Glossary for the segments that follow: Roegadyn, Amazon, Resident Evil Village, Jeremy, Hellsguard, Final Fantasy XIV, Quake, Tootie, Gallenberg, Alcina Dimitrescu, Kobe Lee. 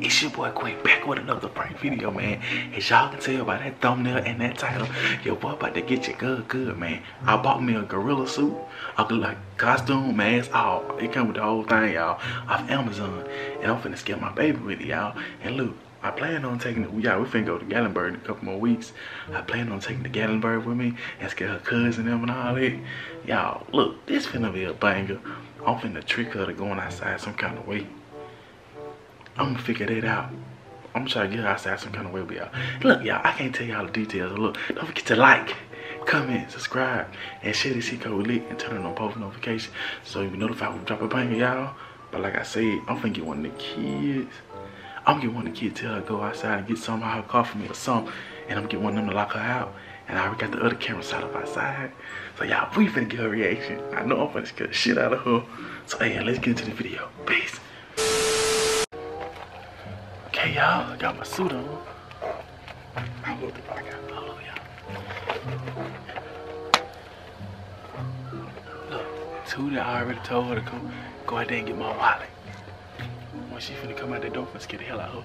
It's your boy Quake back with another prank video, man. As y'all can tell by that thumbnail and that title, your boy about to get you good, man. I bought me a gorilla suit, costume, mask, all. It came with the whole thing, y'all, off Amazon. And I'm finna scare my baby with it, y'all. And look, I plan on taking it. Yeah, we finna go to Gallenberg in a couple more weeks. I plan on taking the Gallenberg with me and scare her cousin and all that. Y'all, look, this finna be a banger. I'm finna trick her to going outside some kind of way. I'm gonna figure that out. I'm gonna try to get her outside some kind of way with y'all. Look, y'all, I can't tell y'all the details. Look, don't forget to like, comment, subscribe, and share this code lit and turn on post notifications so you'll be notified when we drop a banger, y'all. But like I said, I'm finna get one of the kids. I'm gonna get one of the kids, tell her to go outside and get something out of her car for me or something. And I'm gonna get one of them to lock her out. And I already got the other camera set up outside. So y'all, we finna get her reaction. I know I'm finna scare the shit out of her. So hey, let's get into the video. Peace. Hey y'all, I got my suit on. I look like I got all over y'all. Look, Tootie, I already told her to come go out there and get my wallet. When she finna come out the door, let's get the hell out of her.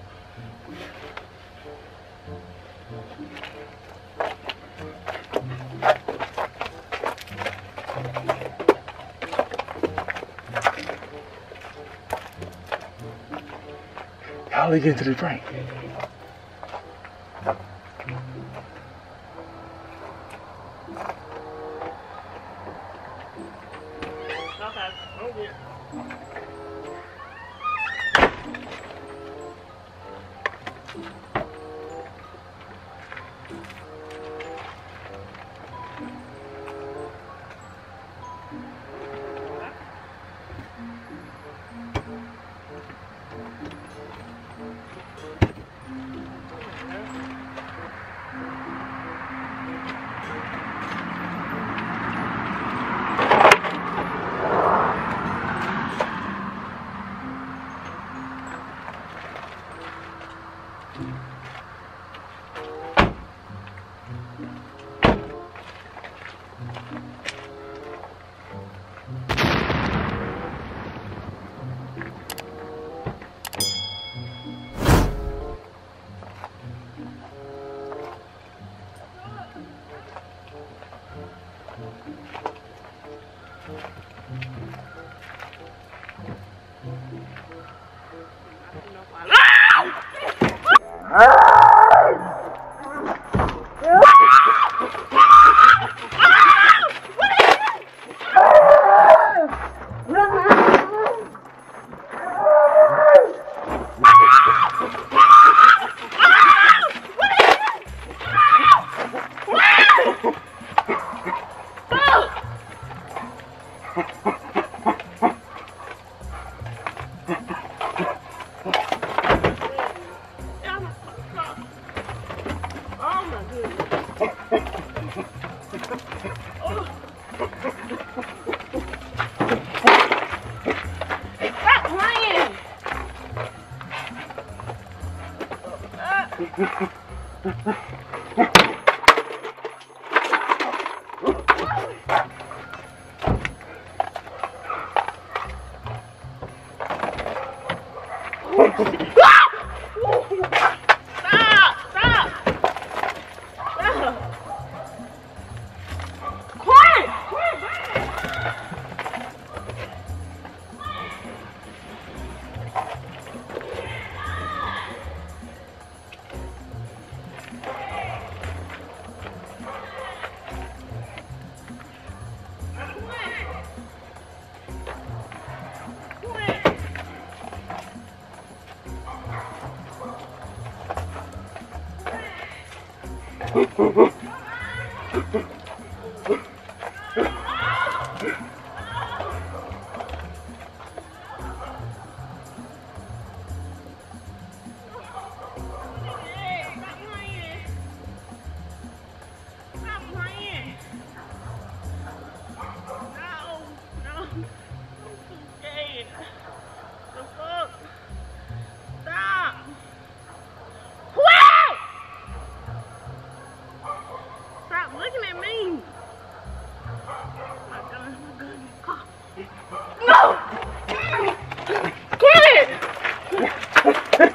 I'll get into the prank.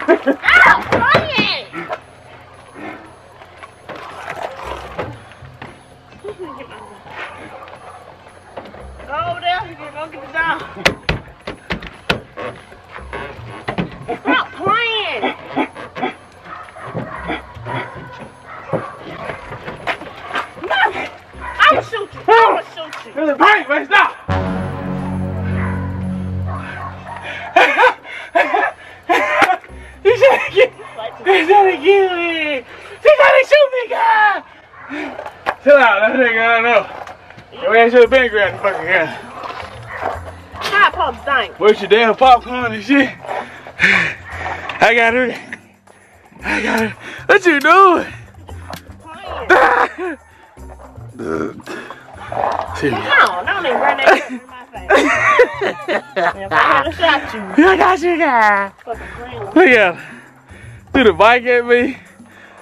Ow! Funny! Go down, you can go get the dog. Been grabbing fucking gun. Hot pop stank. Where's your damn popcorn and shit? I got her. I got her. What you doing? No, don't even bring that in my face. If I had a shot you. I got you guys. Look at him. Threw the bike at me.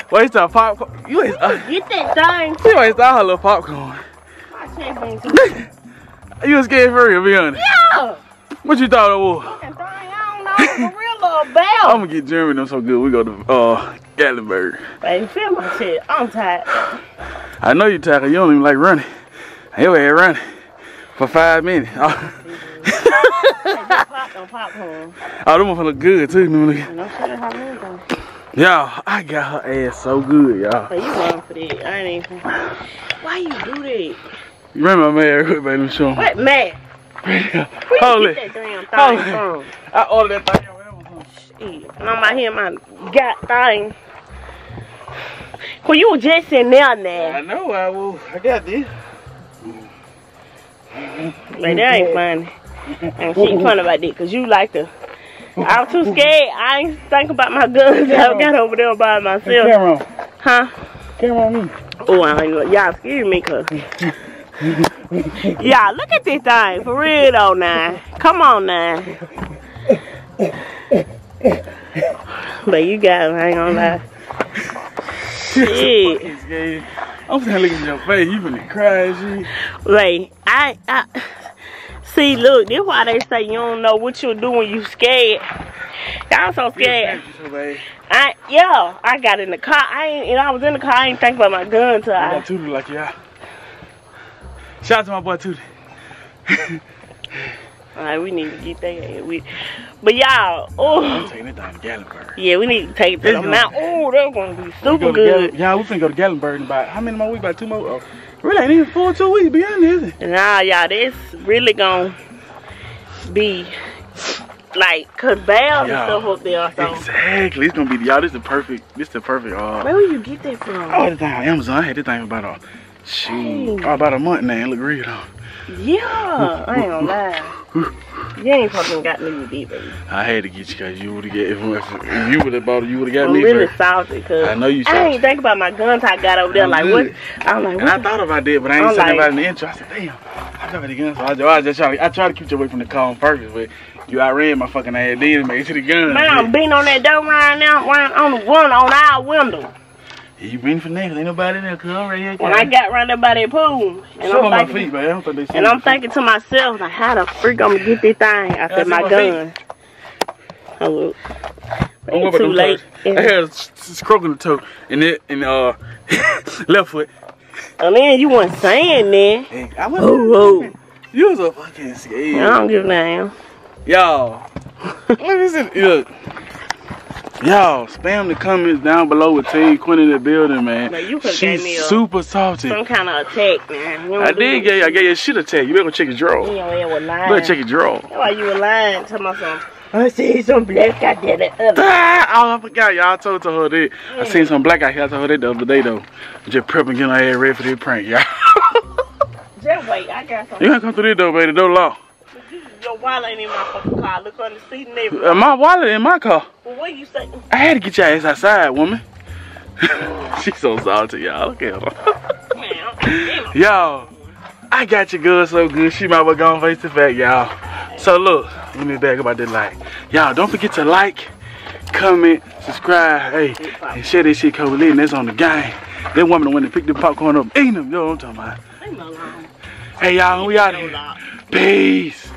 Waste our popcorn. You waste our popcorn. Get that thing. You waste our little popcorn. You was scared for real, be honest. Yeah! What you thought it was? Fucking thing, I don't know. It's a real little bell. I'm gonna get Jeremy, I'm so good. We go to Gallenberg. Baby, feel my shit. I'm tired. I know you tired. You don't even like running. Anyway, running for 5 minutes. Popcorn. Oh, them motherfuckers look good too. No shit, how many though? Y'all, I got her ass so good, y'all. So you wrong for that? I ain't even. Why you do that? You remember my man, quick, baby, show him. What man? Holy. I ordered that thing on Amazon. Shit. And I'm out here in my god thing. Well, you were just in there now. I know, I will. I got this. But that ain't funny. And she ain't funny about that, because you like to. I was too scared. I ain't think about my guns. I got over there by myself. Hey, camera on. Huh? Camera on me. Oh, I ain't look. Y'all scared me, cuz. Yeah, look at this thing for real though now. Come on now. But you got him, I ain't gonna lie. Shit. I'm trying to look at your face, you finna cry and shit. Like, I see, look, this why they say you don't know what you'll do when you scared. Y'all so scared. I got in the car. I was in the car, I ain't think about my gun till I got Tootie like y'all. Shout out to my boy Tootie. Alright, we need to get that. But y'all, oh. I'm taking it down to Gallenberg. Yeah, we need to take it to the mountain. Oh, that's gonna be super good. Y'all, we finna go to Gallenberg in about how many more weeks? About 2 more? Oh, really ain't even 4 or 2 weeks behind, is it? Nah, y'all, this really gonna be like cabal and stuff up there. So. Exactly. It's gonna be, y'all, this the perfect. Where will you get that from? Oh, this thing on Amazon. I had this thing about shoot, about a month now. It look real though. Yeah, I ain't gonna lie. You ain't fucking got me deeper. I had to get you because you would have if you would have bought it, you would have got me. I'm really salty because I know you. I ain't think about my guns I got over there. Like what? I'm like, and I thought about that, but I ain't saying about in the intro. I said, damn, I got the guns. So I try to keep you away from the car on purpose, but. You outran my fucking ass, then made it to the gun. Man, I'm beating on that door right now, on our window. Yeah, you beating for niggas, ain't nobody there, cuz I'm right here. When I got right there by that pool, I'm thinking to myself, like, how the freak I'm gonna get this thing? I said, my gun. Oh, look. It's too late. I had a stroke in the toe, and left foot. I mean, you weren't saying that. I wasn't. Oh. You was a fucking scared. I don't give a damn. Y'all, look at this. Y'all, spam the comments down below with Team Quinn in the building, man. Man, you could have me super salty. Some kind of attack, man. I gave you a shit attack. You better check your drawer. That's why you were lying. Tell my son. I seen some black out there the other day. Oh, I forgot, y'all. I told her that. I seen some black out here. I told her that the other day, though. Just prepping, getting her head ready for this prank, y'all. Just wait. I got something. You gotta come through this door, baby. The door locked. Your wallet ain't in my fucking car. Look on the seat and everything. My wallet in my car. Well, what you say? I had to get your ass outside, woman. She's so salty, y'all. Look at her. Y'all, I got your girl so good. She might well go on face to fact, y'all. So look, let me back about that like. Y'all, don't forget to like, comment, subscribe, hey, and share this shit, Kobe Lee, and that's on the game. That woman the one that picked the popcorn up, eating them. Yo, I'm talking about. Hey, y'all, we out here. Peace.